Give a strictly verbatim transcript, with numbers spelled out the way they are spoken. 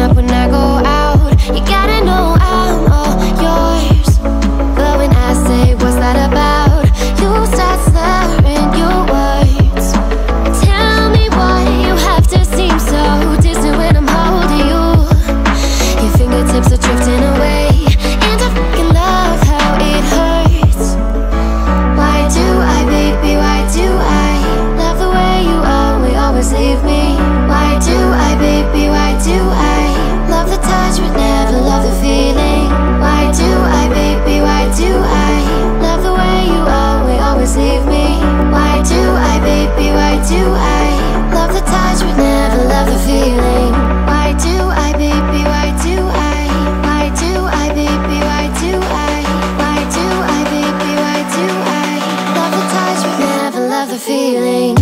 up when I go out. You gotta know I'm all yours. But when I say what's that about, you start slurring your words. Tell me why you have to seem so distant when I'm holding you. Your fingertips are drifting away, and I fucking love how it hurts. Why do I, baby, why do I love the way you are, we always leave me? Why do I, baby, why do I love the touch but never love the feeling? Why do I, baby, why do I love the way you are, we always leave me? Why do I, baby, why do I love the touch but never love the feeling? Why do I, baby, why do I? Why do I, baby, why do I? Why do I, baby, why do I love the touch but never love the feeling?